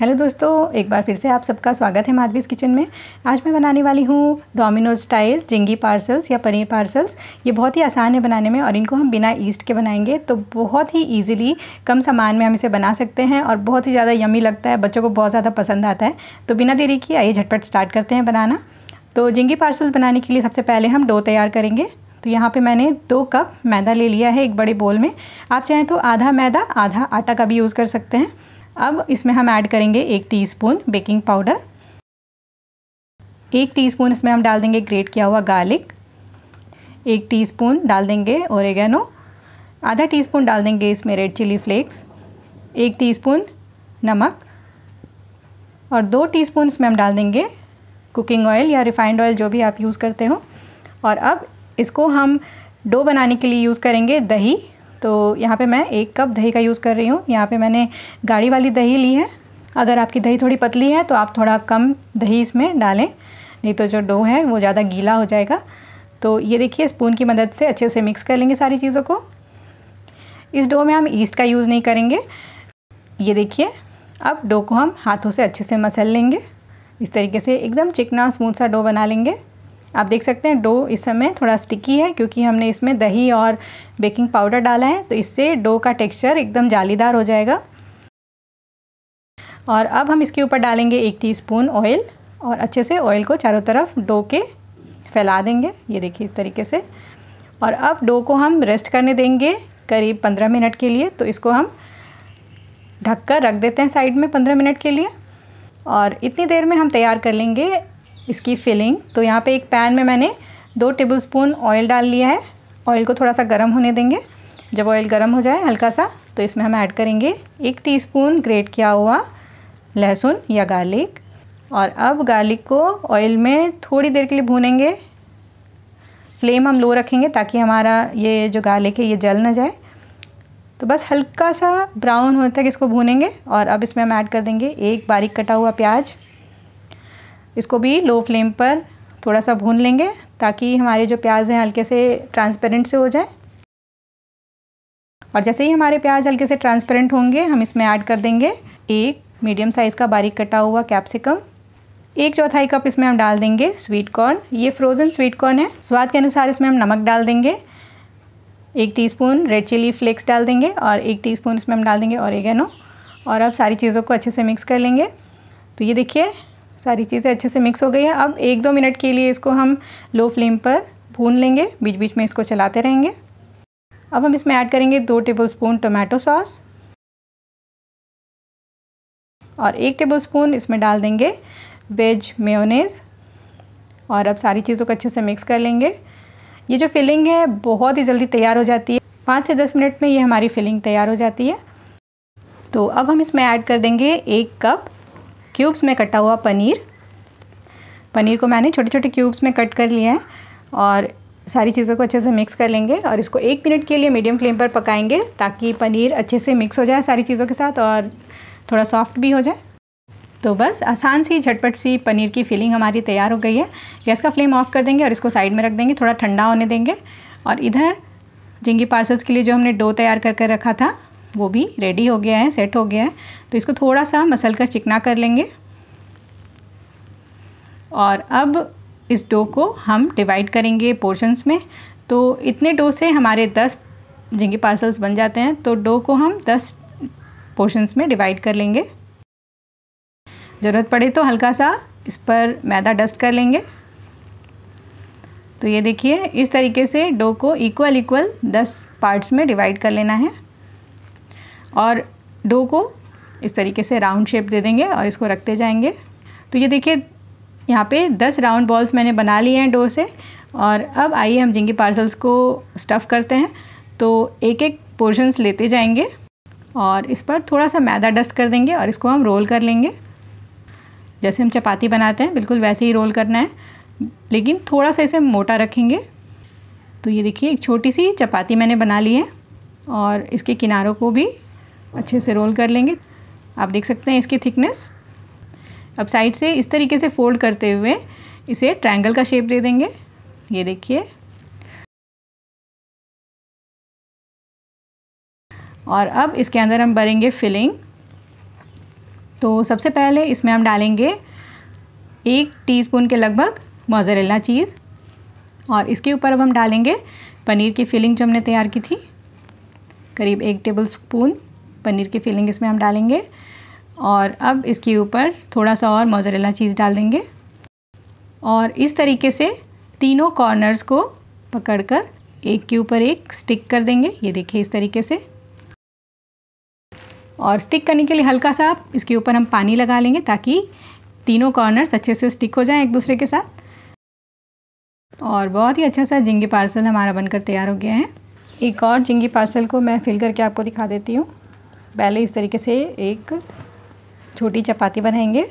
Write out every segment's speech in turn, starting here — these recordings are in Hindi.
हेलो दोस्तों, एक बार फिर से आप सबका स्वागत है माधवीज़ किचन में। आज मैं बनाने वाली हूँ डोमिनोज़ स्टाइल झिंगी पार्सल्स या पनीर पार्सल्स। ये बहुत ही आसान है बनाने में और इनको हम बिना ईस्ट के बनाएंगे तो बहुत ही इजीली कम सामान में हम इसे बना सकते हैं और बहुत ही ज़्यादा यमी लगता है, बच्चों को बहुत ज़्यादा पसंद आता है। तो बिना देरी किए आइए झटपट स्टार्ट करते हैं बनाना। तो झिंगी पार्सल्स बनाने के लिए सबसे पहले हम डो तैयार करेंगे। तो यहाँ पे मैंने 2 कप मैदा ले लिया है एक बड़े बोल में। आप चाहें तो आधा मैदा आधा आटा का भी यूज़ कर सकते हैं। अब इसमें हम ऐड करेंगे 1 टीस्पून बेकिंग पाउडर, 1 टीस्पून इसमें हम डाल देंगे ग्रेट किया हुआ गार्लिक, 1 टीस्पून डाल देंगे ओरिगेनो, आधा टीस्पून डाल देंगे इसमें रेड चिली फ्लेक्स, 1 टीस्पून नमक और 2 टीस्पून इसमें हम डाल देंगे कुकिंग ऑयल या रिफाइंड ऑयल, जो भी आप यूज़ करते हो। और अब इसको हम डो बनाने के लिए यूज़ करेंगे दही। तो यहाँ पे मैं 1 कप दही का यूज़ कर रही हूँ। यहाँ पे मैंने गाढ़ी वाली दही ली है। अगर आपकी दही थोड़ी पतली है तो आप थोड़ा कम दही इसमें डालें, नहीं तो जो डो है वो ज़्यादा गीला हो जाएगा। तो ये देखिए, स्पून की मदद से अच्छे से मिक्स कर लेंगे सारी चीज़ों को। इस डो में हम यीस्ट का यूज़ नहीं करेंगे। ये देखिए, अब डो को हम हाथों से अच्छे से मसल लेंगे। इस तरीके से एकदम चिकना स्मूथ सा डो बना लेंगे। आप देख सकते हैं डो इस समय थोड़ा स्टिकी है क्योंकि हमने इसमें दही और बेकिंग पाउडर डाला है, तो इससे डो का टेक्सचर एकदम जालीदार हो जाएगा। और अब हम इसके ऊपर डालेंगे 1 टीस्पून ऑयल और अच्छे से ऑयल को चारों तरफ डो के फैला देंगे। ये देखिए इस तरीके से। और अब डो को हम रेस्ट करने देंगे करीब 15 मिनट के लिए। तो इसको हम ढक कर रख देते हैं साइड में 15 मिनट के लिए। और इतनी देर में हम तैयार कर लेंगे इसकी फिलिंग। तो यहाँ पे एक पैन में मैंने 2 टेबलस्पून ऑयल डाल लिया है। ऑयल को थोड़ा सा गर्म होने देंगे। जब ऑयल गर्म हो जाए हल्का सा, तो इसमें हम ऐड करेंगे 1 टीस्पून ग्रेट किया हुआ लहसुन या गार्लिक। और अब गार्लिक को ऑयल में थोड़ी देर के लिए भूनेंगे। फ्लेम हम लो रखेंगे ताकि हमारा ये जो गार्लिक है ये जल ना जाए। तो बस हल्का सा ब्राउन होने तक इसको भूनेंगे। और अब इसमें हम ऐड कर देंगे 1 बारीक कटा हुआ प्याज। इसको भी लो फ्लेम पर थोड़ा सा भून लेंगे ताकि हमारे जो प्याज हैं हल्के से ट्रांसपेरेंट से हो जाए। और जैसे ही हमारे प्याज हल्के से ट्रांसपेरेंट होंगे, हम इसमें ऐड कर देंगे 1 मीडियम साइज़ का बारीक कटा हुआ कैप्सिकम। 1/4 कप इसमें हम डाल देंगे स्वीट कॉर्न। ये फ्रोज़न स्वीट कॉर्न है। स्वाद के अनुसार इसमें हम नमक डाल देंगे। 1 टीस्पून रेड चिली फ्लेक्स डाल देंगे और 1 टीस्पून इसमें हम डाल देंगे ओरिगेनो। और अब सारी चीज़ों को अच्छे से मिक्स कर लेंगे। तो ये देखिए सारी चीज़ें अच्छे से मिक्स हो गई है। अब 1-2 मिनट के लिए इसको हम लो फ्लेम पर भून लेंगे, बीच बीच में इसको चलाते रहेंगे। अब हम इसमें ऐड करेंगे 2 टेबलस्पून टोमेटो सॉस और 1 टेबलस्पून इसमें डाल देंगे वेज मेयोनेज़। और अब सारी चीज़ों को अच्छे से मिक्स कर लेंगे। ये जो फिलिंग है बहुत ही जल्दी तैयार हो जाती है। 5 से 10 मिनट में ये हमारी फिलिंग तैयार हो जाती है। तो अब हम इसमें ऐड कर देंगे 1 कप क्यूब्स में कटा हुआ पनीर। पनीर को मैंने छोटे छोटे क्यूब्स में कट कर लिया है। और सारी चीज़ों को अच्छे से मिक्स कर लेंगे और इसको 1 मिनट के लिए मीडियम फ्लेम पर पकाएंगे ताकि पनीर अच्छे से मिक्स हो जाए सारी चीज़ों के साथ और थोड़ा सॉफ्ट भी हो जाए। तो बस आसान सी झटपट सी पनीर की फिलिंग हमारी तैयार हो गई है। गैस का फ्लेम ऑफ कर देंगे और इसको साइड में रख देंगे, थोड़ा ठंडा होने देंगे। और इधर झिंगी पार्सल्स के लिए जो हमने डो तैयार करके रखा था वो भी रेडी हो गया है, सेट हो गया है। तो इसको थोड़ा सा मसल कर चिकना कर लेंगे। और अब इस डो को हम डिवाइड करेंगे पोर्शंस में। तो इतने डो से हमारे 10 झिंगी पार्सल्स बन जाते हैं। तो डो को हम 10 पोर्शंस में डिवाइड कर लेंगे। ज़रूरत पड़े तो हल्का सा इस पर मैदा डस्ट कर लेंगे। तो ये देखिए इस तरीके से डो को इक्वल 10 पार्ट्स में डिवाइड कर लेना है। और डो को इस तरीके से राउंड शेप दे देंगे और इसको रखते जाएंगे। तो ये देखिए यहाँ पे 10 राउंड बॉल्स मैंने बना लिए हैं डो से। और अब आइए हम झिंगी पार्सल्स को स्टफ़ करते हैं। तो 1-1 पोर्शंस लेते जाएंगे और इस पर थोड़ा सा मैदा डस्ट कर देंगे और इसको हम रोल कर लेंगे। जैसे हम चपाती बनाते हैं बिल्कुल वैसे ही रोल करना है, लेकिन थोड़ा सा इसे मोटा रखेंगे। तो ये देखिए एक छोटी सी चपाती मैंने बना ली है और इसके किनारों को भी अच्छे से रोल कर लेंगे। आप देख सकते हैं इसकी थिकनेस। अब साइड से इस तरीके से फोल्ड करते हुए इसे ट्रायंगल का शेप दे देंगे। ये देखिए। और अब इसके अंदर हम भरेंगे फिलिंग। तो सबसे पहले इसमें हम डालेंगे 1 टीस्पून के लगभग मोज़रेला चीज़ और इसके ऊपर अब हम डालेंगे पनीर की फिलिंग जो हमने तैयार की थी, करीब 1 टेबलस्पून पनीर की फिलिंग इसमें हम डालेंगे और अब इसके ऊपर थोड़ा सा और मोज़रेला चीज़ डाल देंगे और इस तरीके से तीनों कॉर्नर्स को पकड़कर एक के ऊपर एक स्टिक कर देंगे। ये देखिए इस तरीके से। और स्टिक करने के लिए हल्का सा इसके ऊपर हम पानी लगा लेंगे ताकि तीनों कॉर्नर्स अच्छे से स्टिक हो जाएं एक दूसरे के साथ। और बहुत ही अच्छा सा झिंगी पार्सल हमारा बनकर तैयार हो गया है। एक और झिंगी पार्सल को मैं फिल करके आपको दिखा देती हूँ। पहले इस तरीके से एक छोटी चपाती बनाएंगे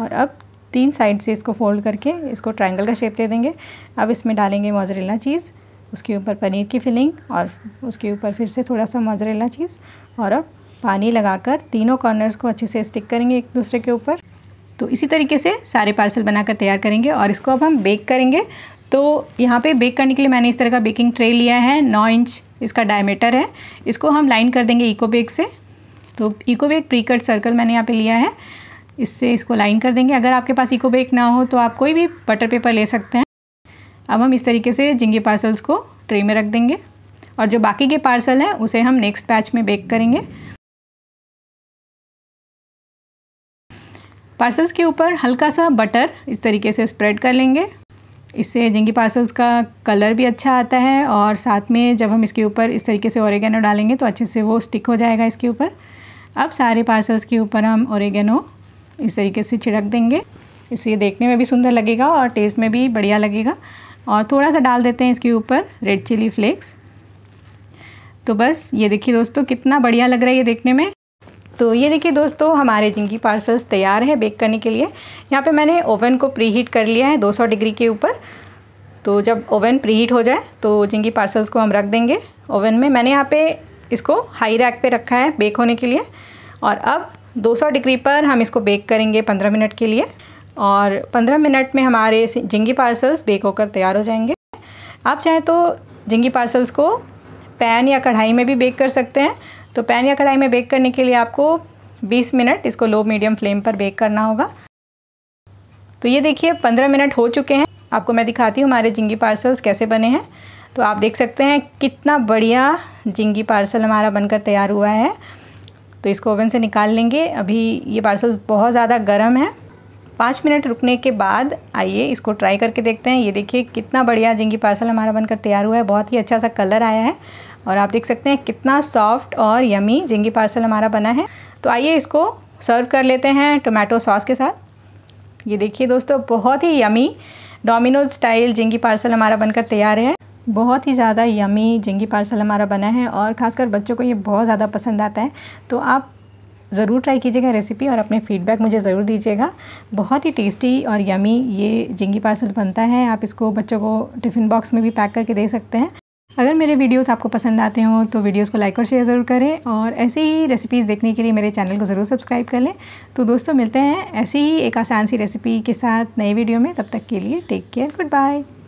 और अब 3 साइड से इसको फोल्ड करके इसको ट्रायंगल का शेप दे देंगे। अब इसमें डालेंगे मोज़रेला चीज़, उसके ऊपर पनीर की फिलिंग और उसके ऊपर फिर से थोड़ा सा मोज़रेला चीज़ और अब पानी लगाकर तीनों कॉर्नर्स को अच्छे से स्टिक करेंगे एक दूसरे के ऊपर। तो इसी तरीके से सारे पार्सल बनाकर तैयार करेंगे और इसको अब हम बेक करेंगे। तो यहाँ पे बेक करने के लिए मैंने इस तरह का बेकिंग ट्रे लिया है, 9 इंच इसका डायमीटर है। इसको हम लाइन कर देंगे इको बेक से। तो eco bake pre cut circle मैंने यहाँ पे लिया है, इससे इसको लाइन कर देंगे। अगर आपके पास इको बेक ना हो तो आप कोई भी बटर पेपर ले सकते हैं। अब हम इस तरीके से झिंगी पार्सल्स को ट्रे में रख देंगे और जो बाकी के पार्सल हैं उसे हम नेक्स्ट बैच में बेक करेंगे। पार्सल्स के ऊपर हल्का सा बटर इस तरीके से स्प्रेड कर लेंगे, इससे झिंगी पार्सल्स का कलर भी अच्छा आता है और साथ में जब हम इसके ऊपर इस तरीके से ओरिगैनो डालेंगे तो अच्छे से वो स्टिक हो जाएगा इसके ऊपर। अब सारे पार्सल्स के ऊपर हम ओरिगैनो इस तरीके से छिड़क देंगे, इससे देखने में भी सुंदर लगेगा और टेस्ट में भी बढ़िया लगेगा। और थोड़ा सा डाल देते हैं इसके ऊपर रेड चिली फ्लेक्स। तो बस ये देखिए दोस्तों कितना बढ़िया लग रहा है ये देखने में। तो ये देखिए दोस्तों हमारे झिंगी पार्सल्स तैयार हैं बेक करने के लिए। यहाँ पे मैंने ओवन को प्रीहीट कर लिया है 200 डिग्री के ऊपर। तो जब ओवन प्रीहीट हो जाए तो झिंगी पार्सल्स को हम रख देंगे ओवन में। मैंने यहाँ पे इसको हाई रैक पे रखा है बेक होने के लिए और अब 200 डिग्री पर हम इसको बेक करेंगे 15 मिनट के लिए और 15 मिनट में हमारे झिंगी पार्सल्स बेक होकर तैयार हो जाएंगे। आप चाहें तो झिंगी पार्सल्स को पैन या कढ़ाई में भी बेक कर सकते हैं। तो पैन या कढ़ाई में बेक करने के लिए आपको 20 मिनट इसको लो मीडियम फ्लेम पर बेक करना होगा। तो ये देखिए 15 मिनट हो चुके हैं। आपको मैं दिखाती हूँ हमारे झिंगी पार्सल्स कैसे बने हैं। तो आप देख सकते हैं कितना बढ़िया झिंगी पार्सल हमारा बनकर तैयार हुआ है। तो इसको ओवन से निकाल लेंगे। अभी ये पार्सल्स बहुत ज़्यादा गर्म है। 5 मिनट रुकने के बाद आइए इसको ट्राई करके देखते हैं। ये देखिए कितना बढ़िया झिंगी पार्सल हमारा बनकर तैयार हुआ है। बहुत ही अच्छा सा कलर आया है और आप देख सकते हैं कितना सॉफ्ट और यमी झिंगी पार्सल हमारा बना है। तो आइए इसको सर्व कर लेते हैं टोमेटो सॉस के साथ। ये देखिए दोस्तों बहुत ही yummy Domino's style zingy parcel हमारा बनकर तैयार है। बहुत ही ज़्यादा यमी झिंगी पार्सल हमारा बना है और ख़ासकर बच्चों को ये बहुत ज़्यादा पसंद आता है। तो आप ज़रूर ट्राई कीजिएगा रेसिपी और अपने फीडबैक मुझे ज़रूर दीजिएगा। बहुत ही टेस्टी और यमी ये झिंगी पार्सल बनता है। आप इसको बच्चों को टिफ़िन बॉक्स में भी पैक करके दे सकते हैं। अगर मेरे वीडियोस आपको पसंद आते हों तो वीडियोस को लाइक और शेयर ज़रूर करें और ऐसी ही रेसिपीज़ देखने के लिए मेरे चैनल को ज़रूर सब्सक्राइब कर लें। तो दोस्तों मिलते हैं ऐसी ही एक आसान सी रेसिपी के साथ नए वीडियो में। तब तक के लिए टेक केयर, गुड बाय।